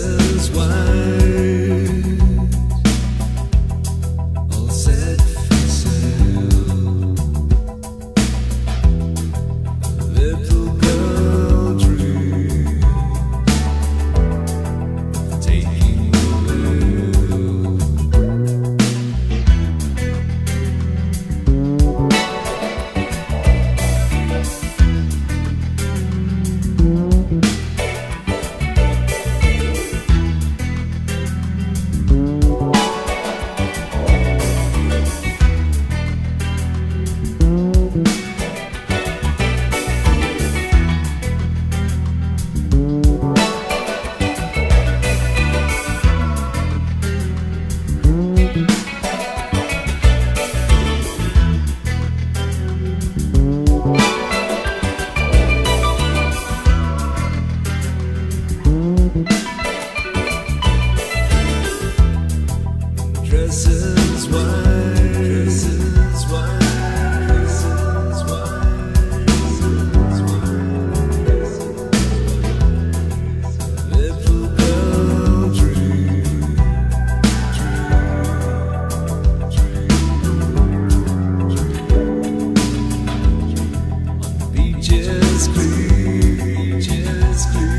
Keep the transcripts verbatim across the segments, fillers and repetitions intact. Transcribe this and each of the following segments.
says why, all set for sale. A little girl dream of taking the wheel. Dresses wide, dresses wide, dresses wide, dresses wide, dresses wide. Little girl dream, dream, dream, dream. On beaches clean, beaches clean.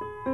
Love.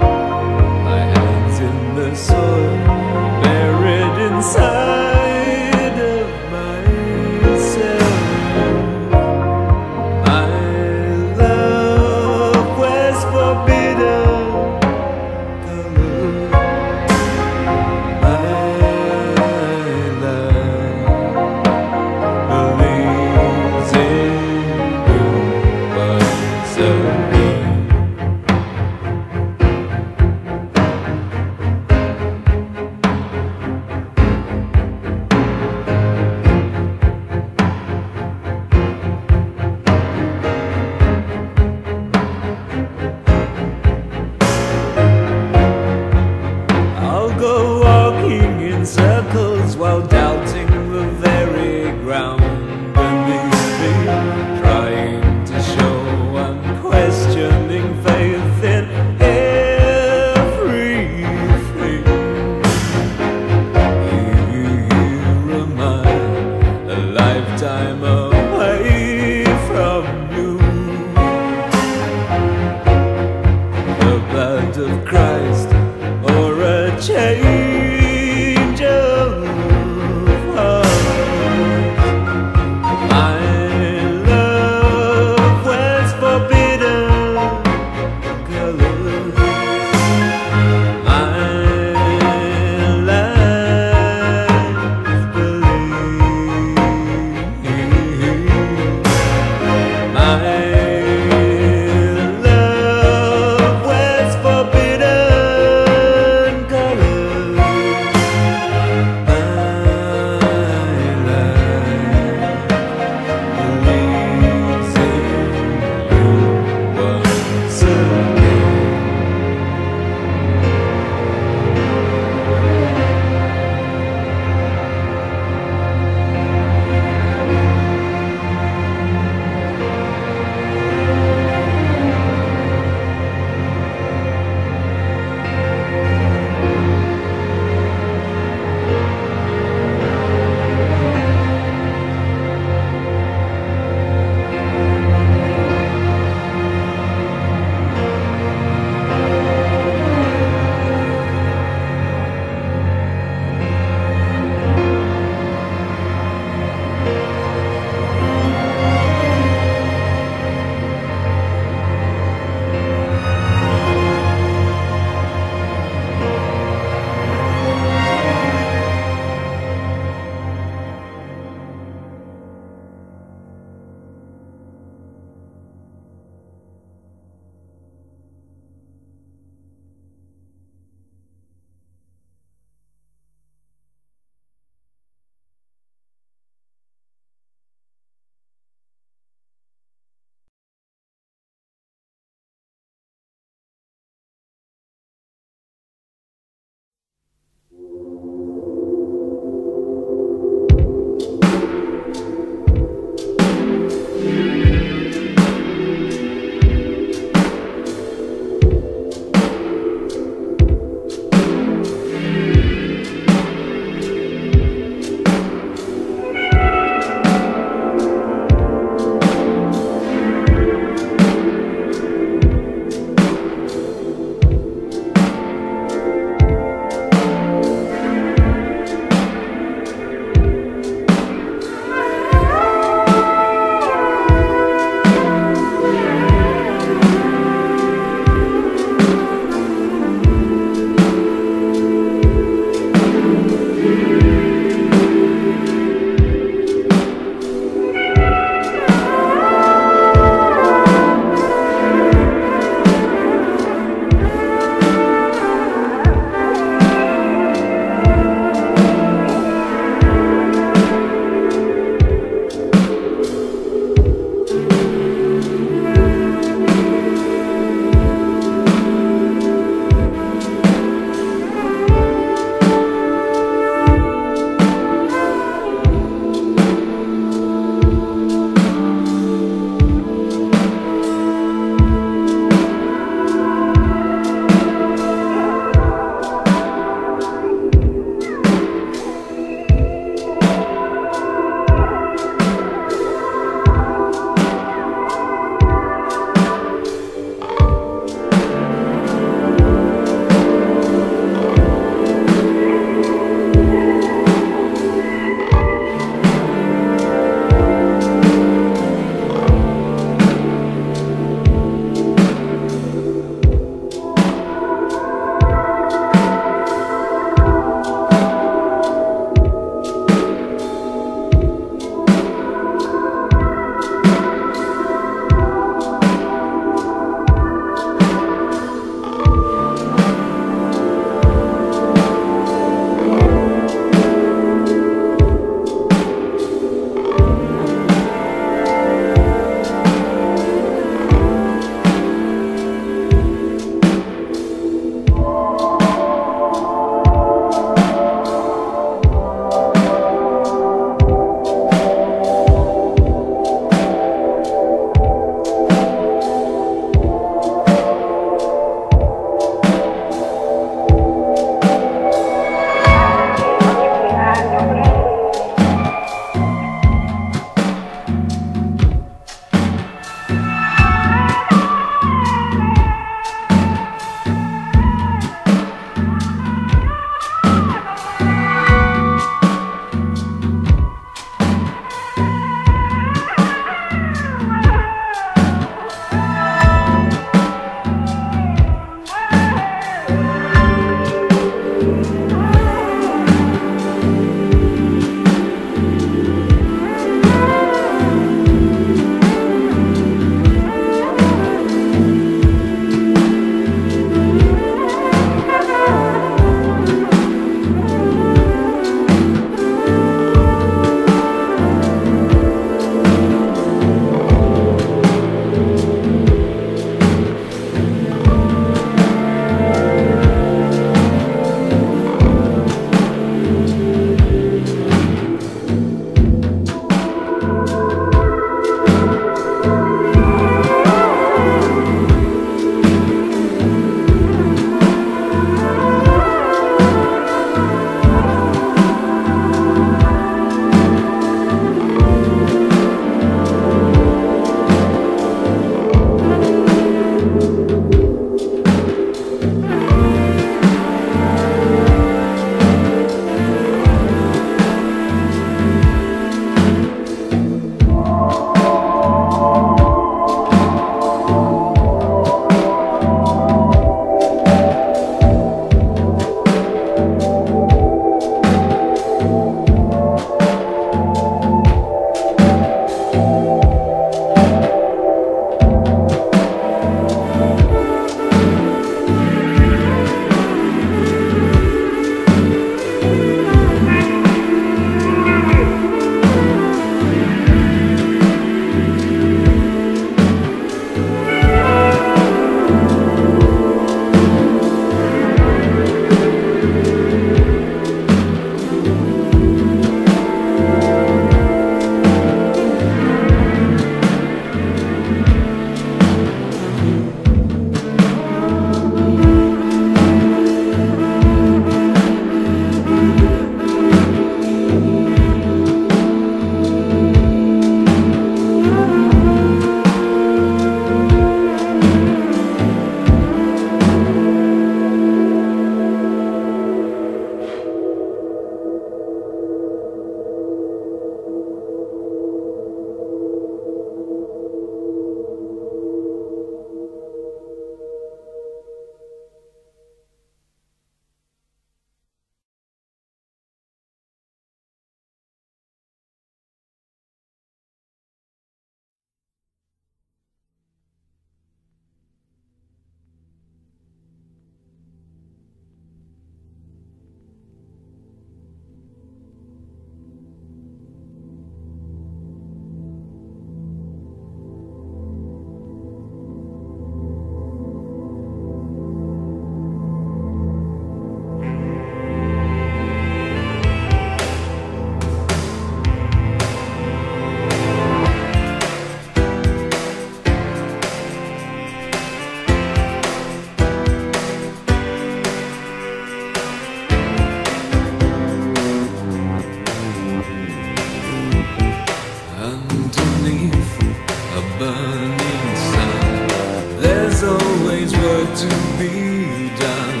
always work to be done.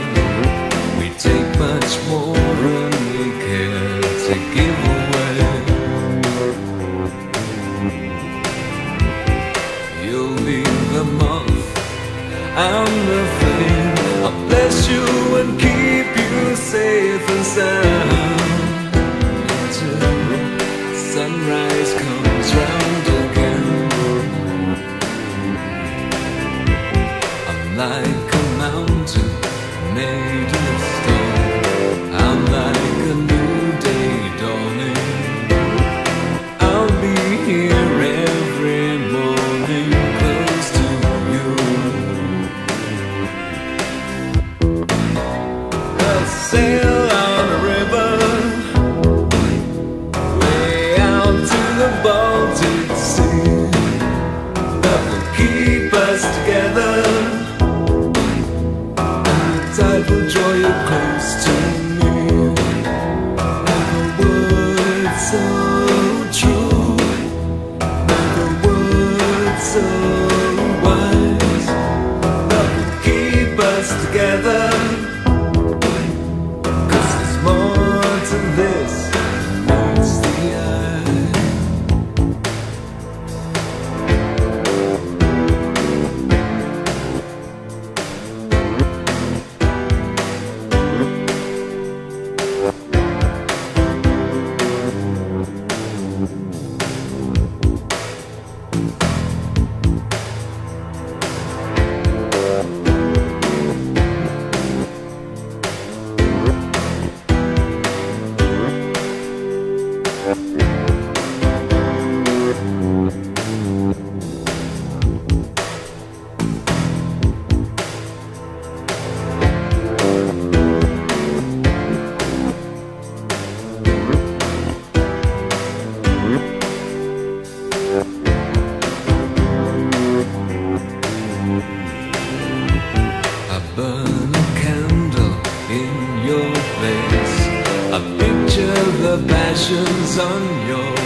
We take much more than we care to give away. You'll leave the month, I'm the thing. I'll bless you and keep you safe and sound until sunrise comes round again. Like a mountain made of stone, I'm like a new day dawning. I'll be here every morning close to you. I'll sail on a river way out to the Baltic Sea. That will keep us together. I will draw you close to me. Like a word so true, like a word so wise, that will keep us together. 'Cause there's more to this than meets the passions on your